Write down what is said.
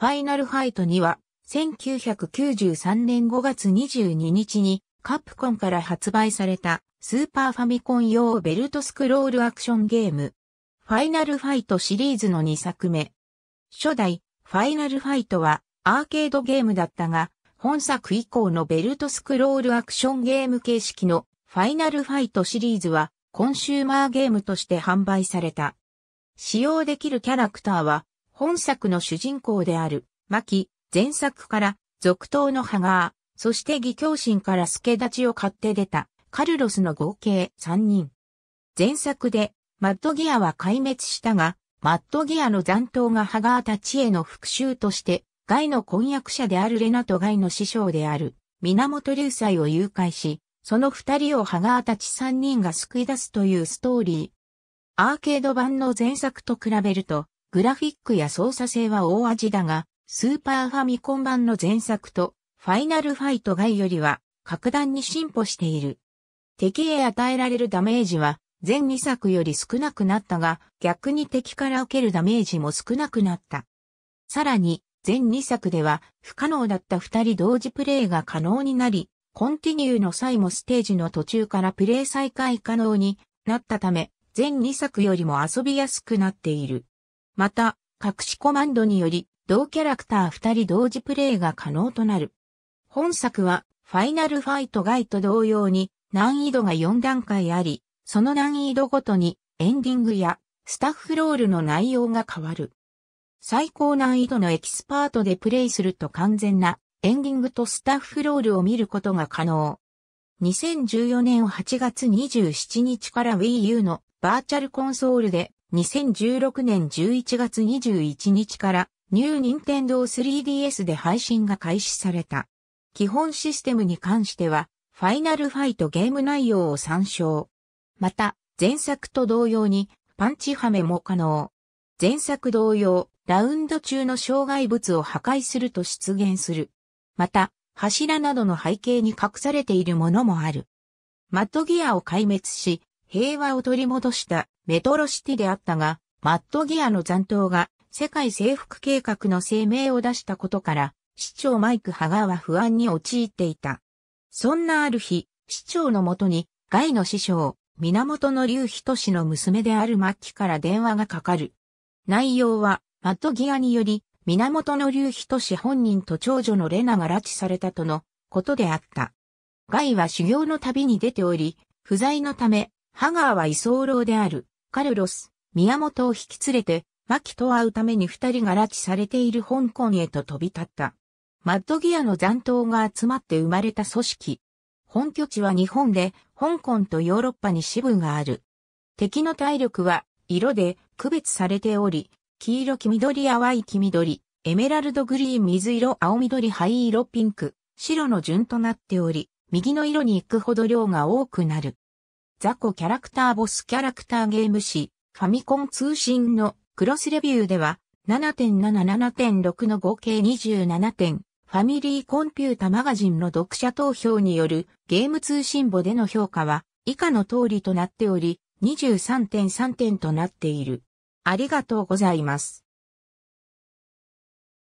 ファイナルファイトには、1993年5月22日にカプコンから発売されたスーパーファミコン用ベルトスクロールアクションゲーム。ファイナルファイトシリーズの2作目。初代ファイナルファイトはアーケードゲームだったが、本作以降のベルトスクロールアクションゲーム形式のファイナルファイトシリーズはコンシューマーゲームとして販売された。使用できるキャラクターは本作の主人公であるマキ、前作から続投のハガー、そして義教神から助太刀を買って出たカルロスの合計3人。前作でマッドギアは壊滅したが、マッドギアの残党がハガーたちへの復讐として、ガイの婚約者であるレナとガイの師匠である源流斎を誘拐し、その二人をハガーたち3人が救い出すというストーリー。アーケード版の前作と比べると、グラフィックや操作性は大味だが、スーパーファミコン版の前作とファイナルファイト外よりは格段に進歩している。敵へ与えられるダメージは前2作より少なくなったが、逆に敵から受けるダメージも少なくなった。さらに前2作では不可能だった2人同時プレイが可能になり、コンティニューの際もステージの途中からプレイ再開可能になったため、前2作よりも遊びやすくなっている。また、隠しコマンドにより、同キャラクター2人同時プレイが可能となる。本作はファイナルファイト外と同様に難易度が4段階あり、その難易度ごとにエンディングやスタッフロールの内容が変わる。最高難易度のエキスパートでプレイすると完全なエンディングとスタッフロールを見ることが可能。2014年8月27日から Wii U のバーチャルコンソールで2016年11月21日からニュー・ニンテンドー 3DS で配信が開始された。基本システムに関しては、ファイナルファイトゲーム内容を参照。また、前作と同様に、パンチハメも可能。前作同様、ラウンド中の障害物を破壊すると出現する。また、柱などの背景に隠されているものもある。マッドギアを壊滅し、平和を取り戻したメトロシティであったが、マッドギアの残党が、世界征服計画の声明を出したことから、市長マイク・ハガーは不安に陥っていた。そんなある日、市長のもとに、ガイの師匠、源流斎の娘であるマッキから電話がかかる。内容は、マッドギアにより、源流斎本人と長女のレナが拉致されたとのことであった。ガイは修行の旅に出ており、不在のため、ハガーは居候である、カルロス、源を引き連れて、マキと会うために二人が拉致されている香港へと飛び立った。マッドギアの残党が集まって生まれた組織。本拠地は日本で、香港とヨーロッパに支部がある。敵の体力は色で区別されており、黄色黄緑淡い黄緑、エメラルドグリーン水色青緑灰色ピンク、白の順となっており、右の色に行くほど量が多くなる。雑魚キャラクターボスキャラクターゲーム誌、ファミコン通信のクロスレビューでは 7.7、7.6 の合計27点、ファミリーコンピュータマガジンの読者投票によるゲーム通信簿での評価は以下の通りとなっており 23.3 点となっている。ありがとうございます。